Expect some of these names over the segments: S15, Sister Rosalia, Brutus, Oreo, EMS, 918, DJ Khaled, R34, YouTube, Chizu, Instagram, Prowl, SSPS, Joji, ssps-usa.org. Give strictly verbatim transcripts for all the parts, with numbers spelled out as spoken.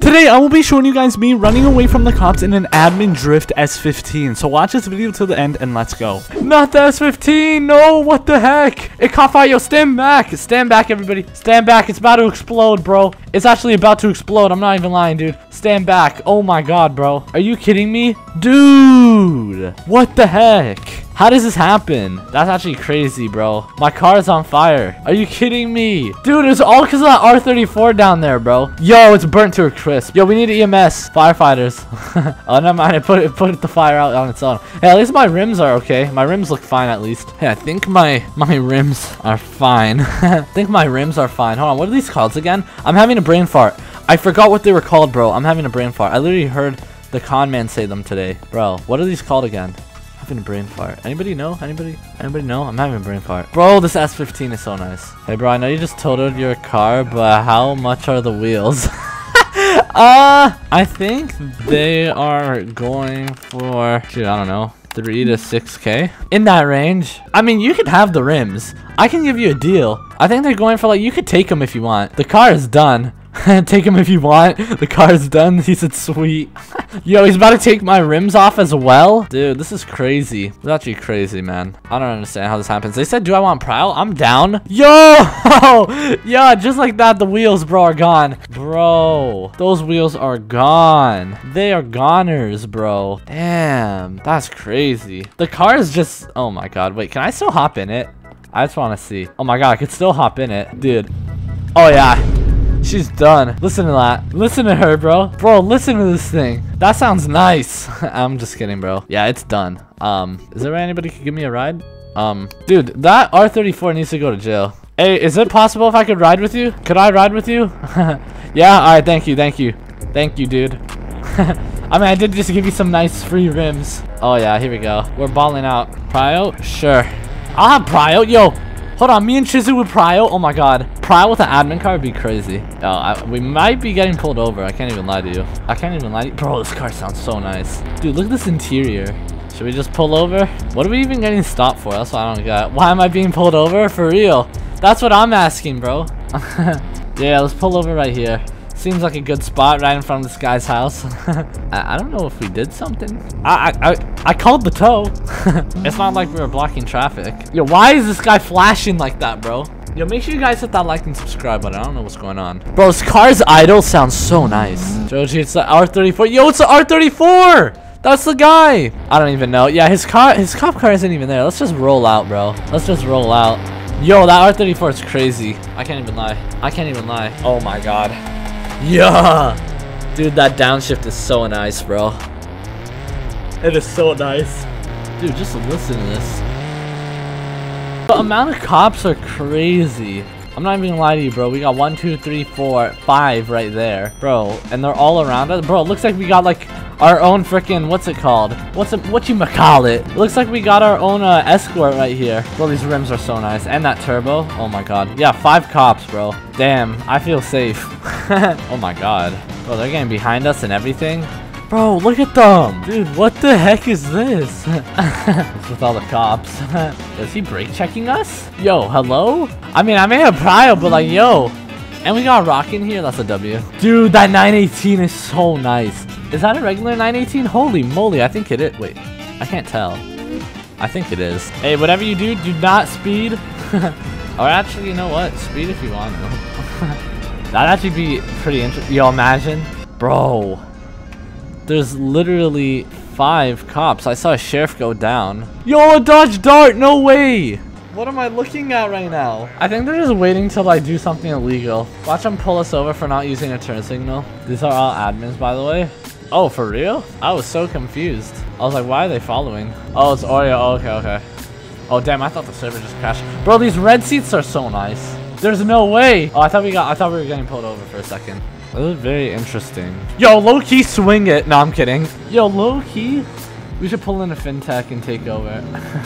Today, I will be showing you guys me running away from the cops in an admin drift S fifteen, so watch this video till the end and let's go. Not the S fifteen, no, what the heck? It caught fire, yo, stand back, stand back everybody, stand back, it's about to explode, bro. It's actually about to explode, I'm not even lying, dude. Stand back, oh my god, bro. Are you kidding me? Dude, what the heck? How does this happen? That's actually crazy, bro. My car is on fire. Are you kidding me? Dude, it's all because of that R thirty-four down there, bro. Yo, it's burnt to a crisp. Yo, we need E M S. Firefighters. Oh, never mind. It put, it put the fire out on its own. Hey, at least my rims are okay. My rims look fine, at least. Hey, I think my, my rims are fine. I think my rims are fine. Hold on. What are these called again? I'm having a brain fart. I forgot what they were called, bro. I'm having a brain fart. I literally heard the con man say them today. Bro, what are these called again? A brain fart. Anybody know? Anybody? Anybody know? I'm having a brain fart. Bro, this S fifteen is so nice. Hey, bro, I know you just totaled your car, but how much are the wheels? uh, I think they are going for, dude, I don't know, three to six K. In that range. I mean, you could have the rims. I can give you a deal. I think they're going for, like, you could take them if you want. The car is done. Take him if you want. The car's done. He said, sweet. Yo, he's about to take my rims off as well. Dude, this is crazy. It's actually crazy, man. I don't understand how this happens. They said, do I want Prowl? I'm down. Yo! Yeah, just like that, the wheels, bro, are gone. Bro, those wheels are gone. They are goners, bro. Damn, that's crazy. The car is just... Oh, my God. Wait, can I still hop in it? I just want to see. Oh, my God. I could still hop in it. Dude. Oh, yeah. She's done. Listen to that. Listen to her, bro. Bro, listen to this thing. That sounds nice. I'm just kidding, bro. Yeah, it's done. Um, is there anybody could give me a ride? Um, dude, that R thirty-four needs to go to jail. Hey, is it possible if I could ride with you? Could I ride with you? Yeah, all right. Thank you. Thank you. Thank you, dude. I mean, I did just give you some nice free rims. Oh, yeah. Here we go. We're balling out. Pryo? Sure. I'll have Pryo. Yo. Hold on, me and Chizu with Prowl. Oh my god. Prowl with an admin car would be crazy. Oh, I, we might be getting pulled over. I can't even lie to you. I can't even lie to you. Bro, this car sounds so nice. Dude, look at this interior. Should we just pull over? What are we even getting stopped for? That's what I don't got. Why am I being pulled over? For real. That's what I'm asking, bro. Yeah, let's pull over right here. Seems like a good spot right in front of this guy's house. I, I don't know if we did something. I I, I, I called the tow. It's not like we were blocking traffic. Yo, why is this guy flashing like that, bro? Yo, make sure you guys hit that like and subscribe button. I don't know what's going on. Bro, this car's idle sounds so nice. Joji, it's the R thirty-four. Yo, it's the R thirty-four. That's the guy. I don't even know. Yeah, his car, his cop car isn't even there. Let's just roll out, bro. Let's just roll out. Yo, that R thirty-four is crazy. I can't even lie. I can't even lie. Oh my god. Yeah, dude, that downshift is so nice, bro. It is so nice. Dude, just listen to this. The amount of cops are crazy. I'm not even gonna lie to you, bro. We got one, two, three, four, five right there, bro. And they're all around us. Bro, it looks like we got, like, our own freaking, what's it called? What's it, what you ma call it? It looks like we got our own uh, escort right here. Bro, these rims are so nice. And that turbo. Oh, my God. Yeah, five cops, bro. Damn, I feel safe. Oh my god. Bro, they're getting behind us and everything. Bro, look at them. Dude, what the heck is this? It's with all the cops. Is he brake checking us? Yo, hello? I mean, I may have prior, but like, yo. And we got a rock in here. That's a W. Dude, that nine eighteen is so nice. Is that a regular nine eighteen? Holy moly, I think it is. Wait, I can't tell. I think it is. Hey, whatever you do, do not speed. Or actually, you know what? Speed if you want to. That'd actually be pretty interesting. Yo, imagine. Bro. There's literally five cops. I saw a sheriff go down. Yo, a Dodge Dart! No way! What am I looking at right now? I think they're just waiting till I do something illegal. Watch them pull us over for not using a turn signal. These are all admins, by the way. Oh, for real? I was so confused. I was like, why are they following? Oh, it's Oreo. Oh, okay, okay. Oh, damn. I thought the server just crashed. Bro, these red seats are so nice. There's no way. Oh, I thought we got. I thought we were getting pulled over for a second. That was very interesting. Yo, low key swing it. No, I'm kidding. Yo, low key. We should pull in a fintech and take over.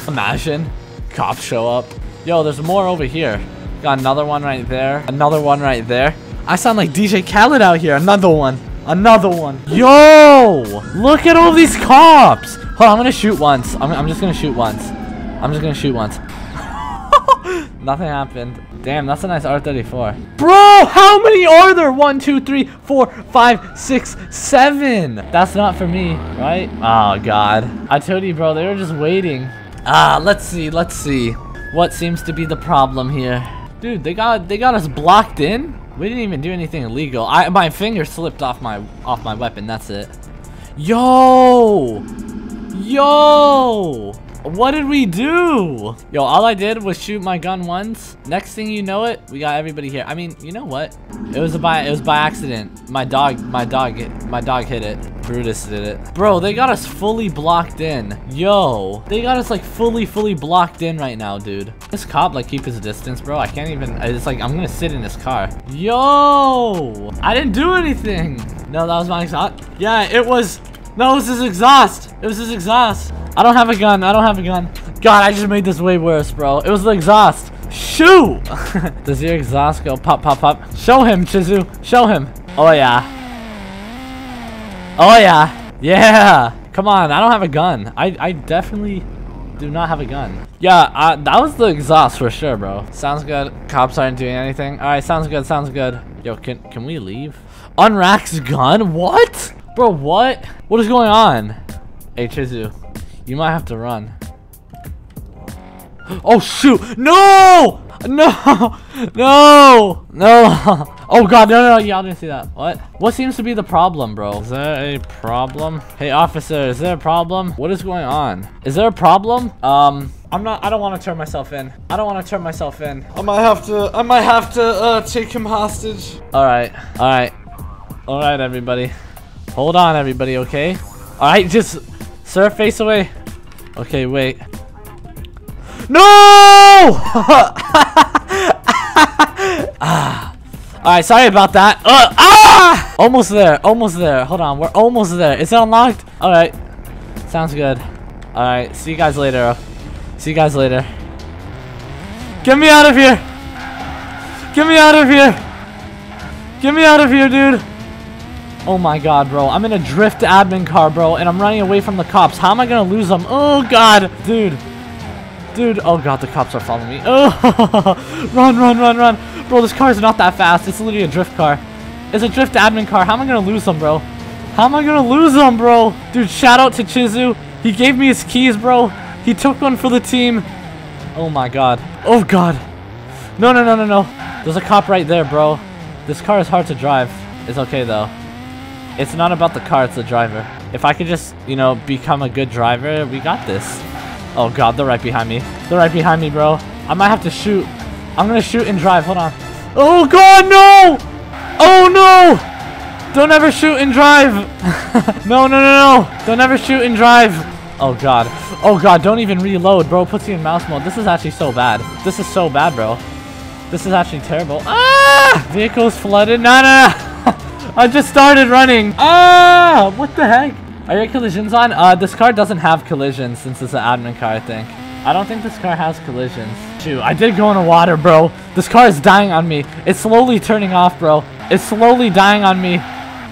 Imagine, cops show up. Yo, there's more over here. Got another one right there. Another one right there. I sound like D J Khaled out here. Another one. Another one. Yo, look at all these cops. Hold on, I'm gonna shoot once. I'm, I'm just gonna shoot once. I'm just gonna shoot once. Nothing happened. Damn, that's a nice R thirty-four. Bro, how many are there? One, two, three, four, five, six, seven. That's not for me, right? Oh, God. I told you, bro, they were just waiting. Ah, let's see, let's see. What seems to be the problem here? Dude, they got they got us blocked in? We didn't even do anything illegal. I my finger slipped off my off my weapon, that's it. Yo! Yo! What did we do? Yo, all I did was shoot my gun once. Next thing you know it, we got everybody here. I mean, you know what? It was a by it was by accident. My dog, my dog, my dog hit it. Brutus did it. Bro, they got us fully blocked in. Yo, they got us like fully, fully blocked in right now, dude. This cop like keep his distance, bro. I can't even. It's like I'm gonna sit in this car. Yo, I didn't do anything. No, that was my exhaust. Yeah, it was. No, it was his exhaust. It was his exhaust. I don't have a gun. I don't have a gun. God, I just made this way worse, bro. It was the exhaust. Shoot! Does your exhaust go pop, pop, pop? Show him, Chizu. Show him. Oh, yeah. Oh, yeah. Yeah. Come on. I don't have a gun. I, I definitely do not have a gun. Yeah, I, that was the exhaust for sure, bro. Sounds good. Cops aren't doing anything. All right. Sounds good. Sounds good. Yo, can, can we leave? Unrack's gun? What? Bro, what? What is going on? Hey, Chizu. You might have to run. Oh shoot! No! No! No! No! Oh god! No! No! Y'all didn't see that. What? What seems to be the problem, bro? Is there a problem? Hey, officer! Is there a problem? What is going on? Is there a problem? Um, I'm not. I don't want to turn myself in. I don't want to turn myself in. I might have to. I might have to uh, take him hostage. All right. All right. All right, everybody. Hold on, everybody. Okay. All right. Just. Sir, face away. Okay, wait. No! Ah. Alright, sorry about that. Uh, ah! Almost there, almost there. Hold on, we're almost there. Is it unlocked? Alright. Sounds good. Alright, see you guys later. See you guys later. Get me out of here! Get me out of here! Get me out of here, dude! Oh my god, bro. I'm in a drift admin car, bro, and I'm running away from the cops. How am I gonna lose them? Oh god, dude. Dude, oh god, the cops are following me. Oh, run, run, run, run. Bro, this car is not that fast. It's literally a drift car. It's a drift admin car. How am I gonna lose them, bro? How am I gonna lose them, bro? Dude, shout out to Chizu. He gave me his keys, bro. He took one for the team. Oh my god. Oh god. No, no, no, no, no. There's a cop right there, bro. This car is hard to drive. It's okay, though. It's not about the car, it's the driver. If I could just, you know, become a good driver, we got this. Oh god, they're right behind me. They're right behind me, bro. I might have to shoot. I'm gonna shoot and drive, hold on. Oh god, no! Oh no! Don't ever shoot and drive! No, no, no, no! Don't ever shoot and drive! Oh god. Oh god, don't even reload, bro. Puts you in mouse mode. This is actually so bad. This is so bad, bro. This is actually terrible. Ah! Vehicle's flooded. Nah, nah, nah. I just started running. Ah, what the heck? Are your collisions on? Uh, this car doesn't have collisions since it's an admin car, I think. I don't think this car has collisions. Shoot, I did go in the water, bro. This car is dying on me. It's slowly turning off, bro. It's slowly dying on me.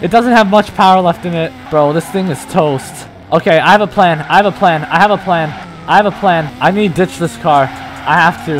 It doesn't have much power left in it. Bro, this thing is toast. Okay, I have a plan. I have a plan. I have a plan. I have a plan. I need to ditch this car. I have to.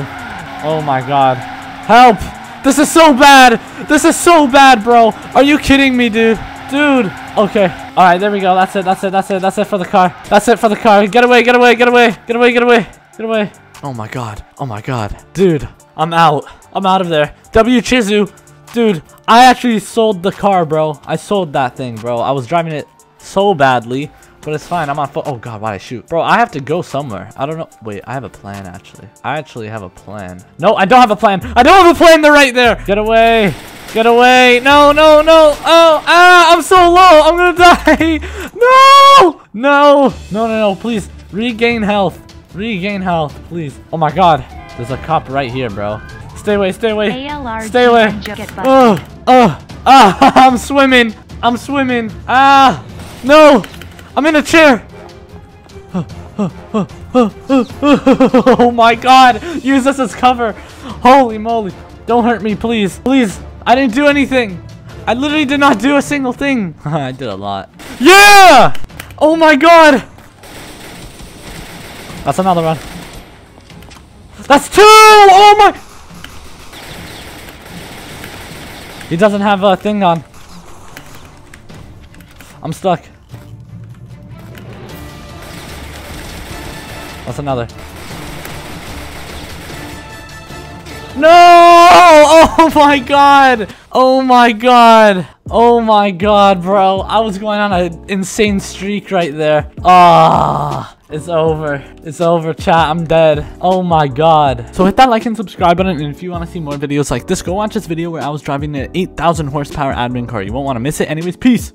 Oh my god. Help! This is so bad. This is so bad, bro. Are you kidding me, dude? Dude. Okay. All right, there we go. That's it. That's it. That's it. That's it for the car. That's it for the car. Get away. Get away. Get away. Get away. Get away. Get away. Oh, my God. Oh, my God. Dude, I'm out. I'm out of there. W Chizu. Dude, I actually sold the car, bro. I sold that thing, bro. I was driving it so badly, but it's fine. I'm on foot. Oh, God. Why'd I shoot? Bro, I have to go somewhere. I don't know. Wait, I have a plan, actually. I actually have a plan. No, I don't have a plan. I don't have a plan. They're right there. Get away. Get away. No, no, no. Oh, ah, I'm so low. I'm going to die. No. No. No, no, no. Please regain health. Regain health, please. Oh, my God. There's a cop right here, bro. Stay away. Stay away. Stay away. Oh, oh, ah, I'm swimming. I'm swimming. Ah, no. I'm in a chair. Oh my god. Use this as cover. Holy moly. Don't hurt me, please. Please. I didn't do anything. I literally did not do a single thing. I did a lot. Yeah. Oh my god. That's another one. That's two! Oh my! He doesn't have a thing on. I'm stuck. That's another. No! Oh my god! Oh my god! Oh my god, bro. I was going on an insane streak right there. Ah, it's over. It's over, chat. I'm dead. Oh my god. So hit that like and subscribe button, and if you want to see more videos like this, go watch this video where I was driving an eight thousand horsepower admin car. You won't want to miss it. Anyways, peace.